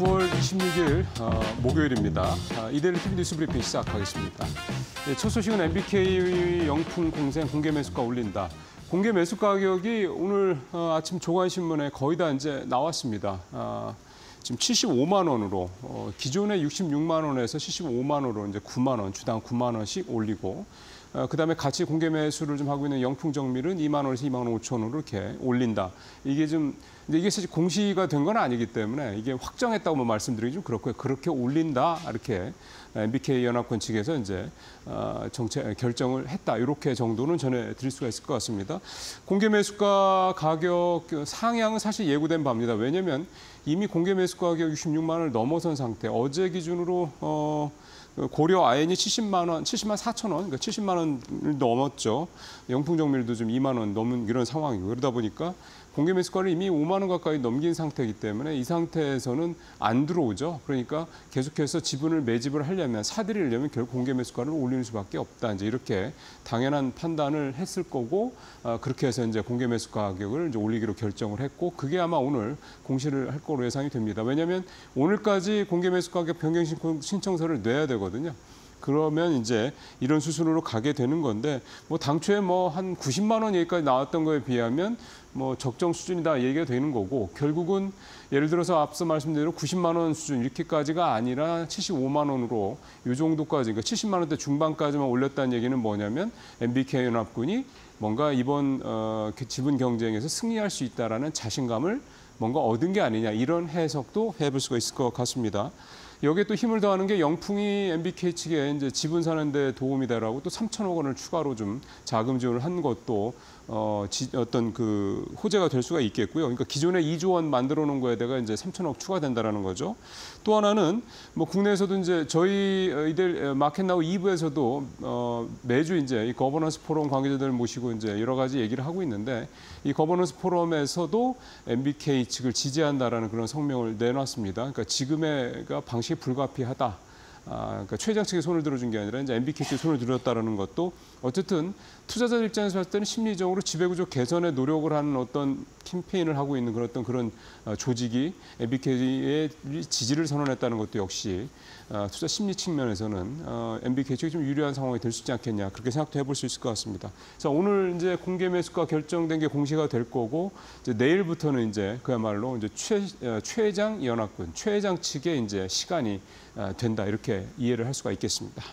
9월 26일 목요일입니다. 이데일리TV 뉴스 브리핑 시작하겠습니다. 예, 첫 소식은 MBK 영품 공생 공개 매수가 올린다. 공개 매수 가격이 오늘 아침 조간신문에 거의 다 이제 나왔습니다. 지금 75만 원으로 기존의 66만 원에서 75만 원으로 이제 9만 원, 주당 9만 원씩 올리고 그다음에 같이 공개 매수를 좀 하고 있는 영풍정밀은 2만 원에서 2만 원 5천원으로 이렇게 올린다. 이게 좀 이게 사실 공시가 된 건 아니기 때문에 이게 확정했다고 말씀드리기 좀 그렇고요. 그렇게 올린다 이렇게 MBK 연합권 측에서 이제 정책 결정을 했다. 이렇게 정도는 전해드릴 수가 있을 것 같습니다. 공개 매수가 가격 상향은 사실 예고된 바입니다. 왜냐하면 이미 공개 매수 가격 66만 원을 넘어선 상태. 어제 기준으로 고려 아엔이 70만 4천 원, 그러니까 70만 원을 넘었죠. 영풍정밀도 좀 2만 원 넘은 이런 상황이고 그러다 보니까 공개 매수가를 이미 5만 원 가까이 넘긴 상태이기 때문에 이 상태에서는 안 들어오죠. 그러니까 계속해서 지분을 매집을 하려면 사들이려면 결국 공개 매수가를 올리는 수밖에 없다. 이제 이렇게 당연한 판단을 했을 거고 그렇게 해서 이제 공개 매수 가격을 이제 올리기로 결정을 했고 그게 아마 오늘 공시를 할 거로 예상이 됩니다. 왜냐하면 오늘까지 공개 매수 가격 변경 신청서를 내야 되거든요. 그러면 이제 이런 수순으로 가게 되는 건데 뭐 당초에 뭐 한 90만 원 얘기까지 나왔던 거에 비하면 뭐 적정 수준이다 얘기가 되는 거고 결국은 예를 들어서 앞서 말씀드린 대로 90만 원 수준 이렇게까지가 아니라 75만 원으로 이 정도까지 그러니까 70만 원대 중반까지만 올렸다는 얘기는 뭐냐면 MBK 연합군이 뭔가 이번 지분 경쟁에서 승리할 수 있다라는 자신감을 뭔가 얻은 게 아니냐 이런 해석도 해볼 수가 있을 것 같습니다. 여기에 또 힘을 더하는 게 영풍이 MBK 측에 이제 지분 사는 데 도움이 되라고 또 3천억 원을 추가로 좀 자금 지원을 한 것도 어떤 그 호재가 될 수가 있겠고요. 그러니까 기존에 2조 원 만들어 놓은 거에 대가 이제 3천억 추가된다라는 거죠. 또 하나는 뭐 국내에서도 이제 저희 이들 마켓나우 2부에서도 매주 이제 이 거버넌스 포럼 관계자들을 모시고 이제 여러 가지 얘기를 하고 있는데 이 거버넌스 포럼에서도 MBK 측을 지지한다라는 그런 성명을 내놨습니다. 그러니까 지금의 방식 불가피하다. 그러니까 최장 측에 손을 들어준 게 아니라 이제 MBK 측에 손을 들었다라는 것도 어쨌든 투자자들 입장에서 봤을 때는 심리적으로 지배구조 개선에 노력을 하는 어떤 캠페인을 하고 있는 그런 조직이 MBK의 지지를 선언했다는 것도 역시 투자 심리 측면에서는 MBK 측이 좀 유리한 상황이 될 수 있지 않겠냐 그렇게 생각도 해볼 수 있을 것 같습니다. 자 오늘 이제 공개 매수가 결정된 게 공시가 될 거고 이제 내일부터는 이제 그야말로 이제 최장 연합군 최장 측의 이제 시간이 된다 이렇게 이해를 할 수가 있겠습니다.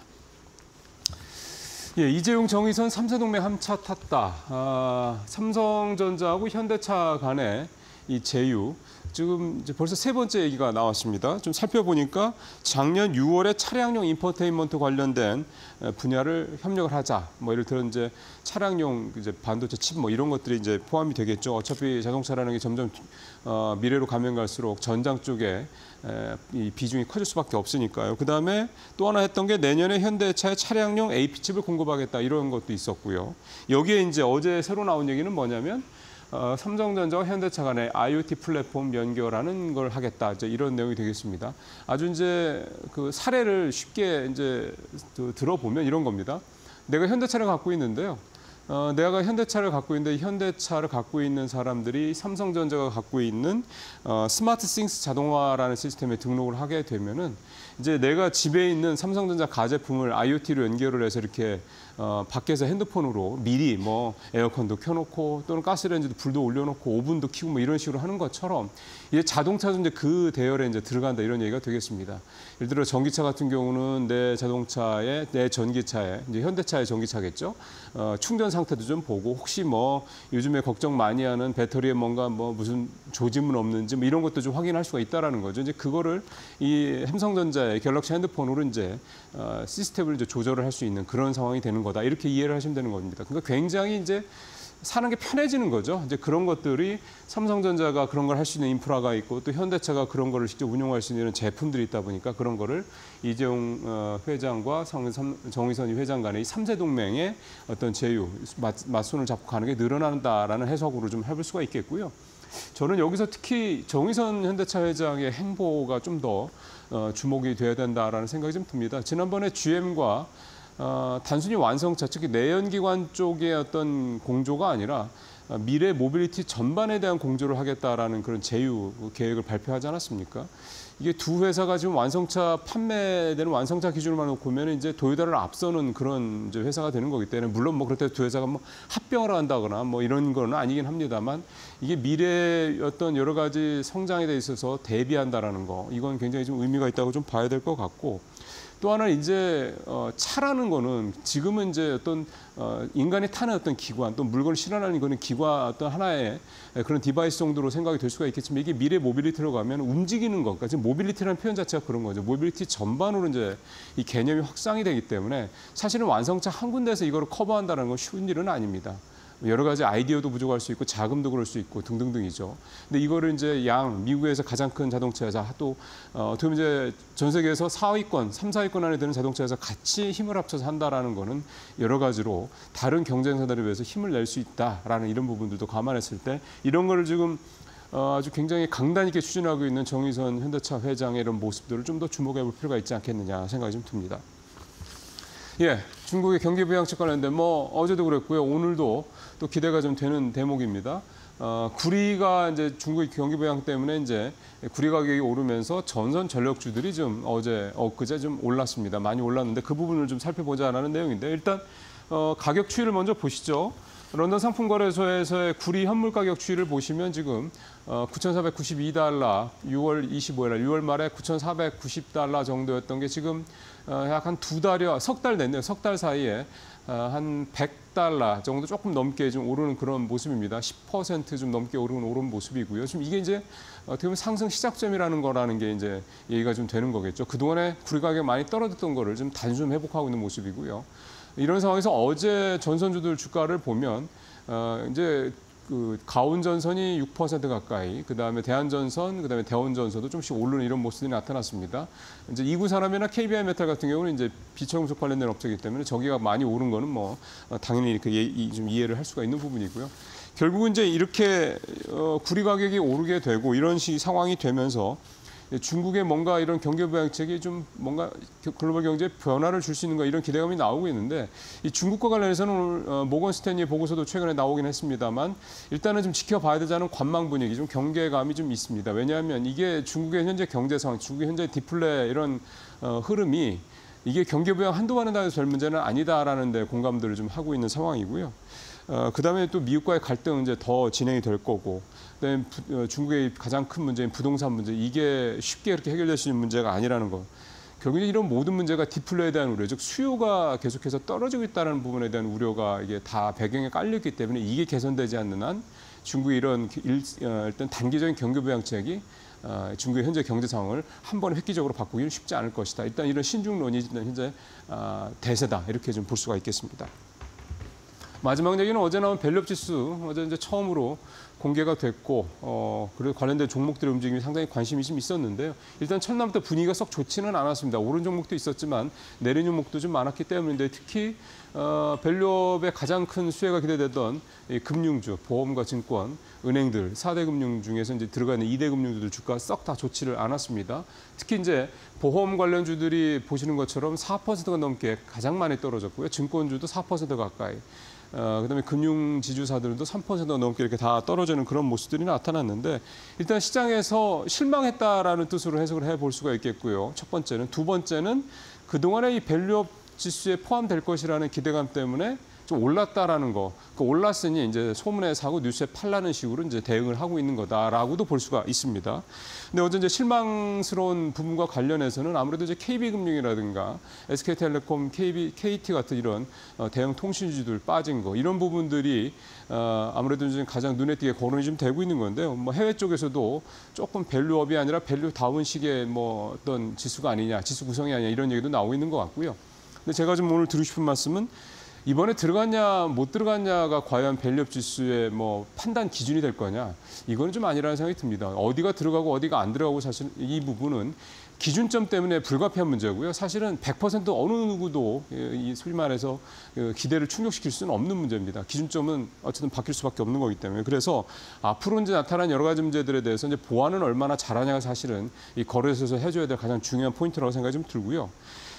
예, 이재용 정의선 3세 동맹 함차 탔다. 삼성전자하고 현대차 간의 이 제휴. 지금 이제 벌써 세 번째 얘기가 나왔습니다. 좀 살펴보니까 작년 6월에 차량용 인포테인먼트 관련된 분야를 협력을 하자. 뭐 예를 들어 이제 차량용 이제 반도체 칩 뭐 이런 것들이 이제 포함이 되겠죠. 어차피 자동차라는 게 점점 미래로 가면 갈수록 전장 쪽에 이 비중이 커질 수밖에 없으니까요. 그다음에 또 하나 했던 게 내년에 현대차의 차량용 AP 칩을 공급하겠다 이런 것도 있었고요. 여기에 이제 어제 새로 나온 얘기는 뭐냐면 삼성전자와 현대차 간의 IoT 플랫폼 연결하는 걸 하겠다. 이제 이런 내용이 되겠습니다. 아주 이제 그 사례를 쉽게 이제 들어보면 이런 겁니다. 내가 현대차를 갖고 있는데요. 내가 현대차를 갖고 있는데 현대차를 갖고 있는 사람들이 삼성전자가 갖고 있는 스마트싱스 자동화라는 시스템에 등록을 하게 되면은 이제 내가 집에 있는 삼성전자 가제품을 IoT로 연결을 해서 이렇게 밖에서 핸드폰으로 미리 뭐 에어컨도 켜놓고 또는 가스레인지도 불도 올려놓고 오븐도 키우고 뭐 이런 식으로 하는 것처럼 이제 자동차도 이제 그 대열에 이제 들어간다 이런 얘기가 되겠습니다. 예를 들어 전기차 같은 경우는 내 전기차에 이제 현대차의 전기차겠죠. 충전 상태도 좀 보고 혹시 뭐 요즘에 걱정 많이 하는 배터리에 뭔가 뭐 무슨 조짐은 없는지 뭐 이런 것도 좀 확인할 수가 있다라는 거죠. 이제 그거를 이 삼성전자의 갤럭시 핸드폰으로 이제 시스템을 이제 조절을 할 수 있는 그런 상황이 되는 거다. 이렇게 이해를 하시면 되는 겁니다. 그러니까 굉장히 이제 사는 게 편해지는 거죠. 이제 그런 것들이 삼성전자가 그런 걸 할 수 있는 인프라가 있고 또 현대차가 그런 거를 직접 운용할 수 있는 제품들이 있다 보니까 그런 거를 이재용 회장과 정의선 회장 간의 3세 동맹의 어떤 제휴, 맞손을 잡고 가는 게 늘어난다라는 해석으로 좀 해볼 수가 있겠고요. 저는 여기서 특히 정의선 현대차 회장의 행보가 좀 더 주목이 돼야 된다라는 생각이 좀 듭니다. 지난번에 GM과 단순히 완성차, 즉 내연기관 쪽의 어떤 공조가 아니라 미래 모빌리티 전반에 대한 공조를 하겠다라는 그런 제휴 계획을 발표하지 않았습니까? 이게 두 회사가 지금 완성차 판매되는 완성차 기준으로만 놓고 보면 이제 도요타를 앞서는 그런 이제 회사가 되는 거기 때문에 물론 뭐 그렇다고 두 회사가 뭐 합병을 한다거나 뭐 이런 거는 아니긴 합니다만 이게 미래의 어떤 여러 가지 성장에 대해 있어서 대비한다라는 거 이건 굉장히 좀 의미가 있다고 좀 봐야 될 것 같고 또 하나 이제 차라는 거는 지금은 이제 어떤 인간이 타는 어떤 기관 또 물건을 실어나는 거는 기관 어떤 하나의 그런 디바이스 정도로 생각이 될 수가 있겠지만 이게 미래 모빌리티로 가면 움직이는 것 그러니까 지금 모빌리티라는 표현 자체가 그런 거죠. 모빌리티 전반으로 이제 이 개념이 확산이 되기 때문에 사실은 완성차 한 군데에서 이거를 커버한다는 건 쉬운 일은 아닙니다. 여러 가지 아이디어도 부족할 수 있고 자금도 그럴 수 있고 등등등이죠. 근데 이거를 이제 미국에서 가장 큰 자동차 회사 또 어떻게 보면 이제 전 세계에서 4위권, 3, 4위권 안에 드는 자동차 회사 같이 힘을 합쳐서 한다라는 거는 여러 가지로 다른 경쟁사들에 비해서 힘을 낼 수 있다라는 이런 부분들도 감안했을 때 이런 거를 지금 아주 굉장히 강단 있게 추진하고 있는 정의선 현대차 회장의 이런 모습들을 좀 더 주목해 볼 필요가 있지 않겠느냐 생각이 좀 듭니다. 예, 중국의 경기 부양책 관련된 뭐 어제도 그랬고요. 오늘도 또 기대가 좀 되는 대목입니다. 구리가 이제 중국의 경기 부양 때문에 이제 구리 가격이 오르면서 전선 전력주들이 좀 엊그제 좀 올랐습니다. 많이 올랐는데 그 부분을 좀 살펴보자는 내용인데 일단 가격 추이를 먼저 보시죠. 런던 상품거래소에서의 구리 현물 가격 추이를 보시면 지금 9,492달러, 6월 25일, 6월 말에 9,490달러 정도였던 게 지금 약 한 두 달여, 석 달 됐네요. 석 달 사이에 한 100달러 정도 조금 넘게 좀 오르는 그런 모습입니다. 10% 좀 넘게 오른 모습이고요. 지금 이게 이제 어떻게 보면 상승 시작점이라는 거라는 게 이제 얘기가 좀 되는 거겠죠. 그동안에 구리 가격이 많이 떨어졌던 거를 좀 다시 좀 회복하고 있는 모습이고요. 이런 상황에서 어제 전선주들 주가를 보면 이제 그 가온전선이 6% 가까이, 그다음에 대한전선, 그다음에 대원전선도 좀씩 오르는 이런 모습이 나타났습니다. 이제 이구산업이나 KBI메탈 같은 경우는 이제 비철금속 관련된 업체이기 때문에 저기가 많이 오른 거는 뭐 당연히 이렇게 좀 이해를 할 수가 있는 부분이고요. 결국은 이제 이렇게 구리 가격이 오르게 되고 이런 식 상황이 되면서. 중국의 뭔가 이런 경기 부양책이 좀 뭔가 글로벌 경제에 변화를 줄 수 있는가 이런 기대감이 나오고 있는데 이 중국과 관련해서는 오늘 모건스탠리 보고서도 최근에 나오긴 했습니다만 일단은 좀 지켜봐야 되자는 관망 분위기 좀 경계감이 좀 있습니다. 왜냐하면 이게 중국의 현재 경제 상황, 중국의 현재 디플레 이런 흐름이 이게 경기 부양 한동안에 대해서 될 문제는 아니다라는 데 공감들을 좀 하고 있는 상황이고요. 그다음에 또 미국과의 갈등 이제 더 진행이 될 거고 그다음에 중국의 가장 큰 문제인 부동산 문제 이게 쉽게 그렇게 해결될 수 있는 문제가 아니라는 거. 결국 이런 모든 문제가 디플레에 대한 우려, 즉 수요가 계속해서 떨어지고 있다는 부분에 대한 우려가 이게 다 배경에 깔렸기 때문에 이게 개선되지 않는 한 중국의 이런 일단 단기적인 경기 부양책이 중국의 현재 경제 상황을 한 번에 획기적으로 바꾸기는 쉽지 않을 것이다. 일단 이런 신중론이 현재 대세다 이렇게 좀 볼 수가 있겠습니다. 마지막 얘기는 어제 나온 밸류업지수 어제 이제 처음으로 공개가 됐고 그리고 관련된 종목들의 움직임이 상당히 관심이 좀 있었는데요. 일단 첫날부터 분위기가 썩 좋지는 않았습니다. 오른 종목도 있었지만 내린 종목도 좀 많았기 때문인데 특히 밸류업의 가장 큰 수혜가 기대되던 이 금융주, 보험과 증권, 은행들 4대 금융 중에서 이제 들어가 있는 2대 금융주들 주가 썩 다 좋지를 않았습니다. 특히 이제 보험 관련주들이 보시는 것처럼 4%가 넘게 가장 많이 떨어졌고요. 증권주도 4% 가까이. 그다음에 금융 지주사들도 3% 넘게 이렇게 다 떨어지는 그런 모습들이 나타났는데 일단 시장에서 실망했다라는 뜻으로 해석을 해볼 수가 있겠고요. 첫 번째는. 두 번째는 그동안의 이 밸류업 지수에 포함될 것이라는 기대감 때문에 좀 올랐다라는 거. 그 올랐으니 이제 소문에 사고 뉴스에 팔라는 식으로 이제 대응을 하고 있는 거다라고도 볼 수가 있습니다. 근데 어제 이제 실망스러운 부분과 관련해서는 아무래도 이제 KB금융이라든가 SK텔레콤, KT 같은 이런 대형 통신주들 빠진 거 이런 부분들이 아무래도 이제 가장 눈에 띄게 거론이 좀 되고 있는 건데요. 뭐 해외 쪽에서도 조금 밸류업이 아니라 밸류다운식의 뭐 어떤 지수가 아니냐, 지수 구성이 아니냐 이런 얘기도 나오고 있는 것 같고요. 근데 제가 좀 오늘 드리고 싶은 말씀은 이번에 들어갔냐 못 들어갔냐가 과연 밸류업 지수의 뭐 판단 기준이 될 거냐 이건 좀 아니라는 생각이 듭니다. 어디가 들어가고 어디가 안 들어가고 사실 이 부분은 기준점 때문에 불가피한 문제고요. 사실은 100% 어느 누구도 이 소위 말해서 기대를 충족시킬 수는 없는 문제입니다. 기준점은 어쨌든 바뀔 수밖에 없는 거기 때문에 그래서 앞으로 이제 나타난 여러 가지 문제들에 대해서 이제 보완은 얼마나 잘하냐가 사실은 이 거래소에서 해줘야 될 가장 중요한 포인트라고 생각이 좀 들고요.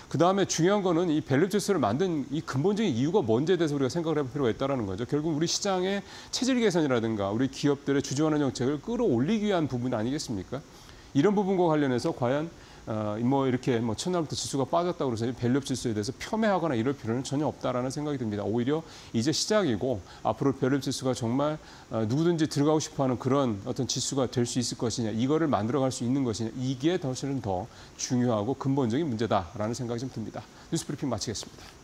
그다음에 중요한 거는 이 밸류업 지수를 만든 이 근본적인 이유가 뭔지에 대해서 우리가 생각을 해볼 필요가 있다는 거죠. 결국 우리 시장의 체질 개선이라든가 우리 기업들의 주주환원 정책을 끌어올리기 위한 부분 아니겠습니까? 이런 부분과 관련해서 과연 이렇게 첫날부터 지수가 빠졌다고 해서 밸류업 지수에 대해서 폄훼하거나 이럴 필요는 전혀 없다라는 생각이 듭니다. 오히려 이제 시작이고 앞으로 밸류업 지수가 정말 누구든지 들어가고 싶어하는 그런 어떤 지수가 될 수 있을 것이냐, 이거를 만들어갈 수 있는 것이냐, 이게 사실은 더 중요하고 근본적인 문제다라는 생각이 좀 듭니다. 뉴스 브리핑 마치겠습니다.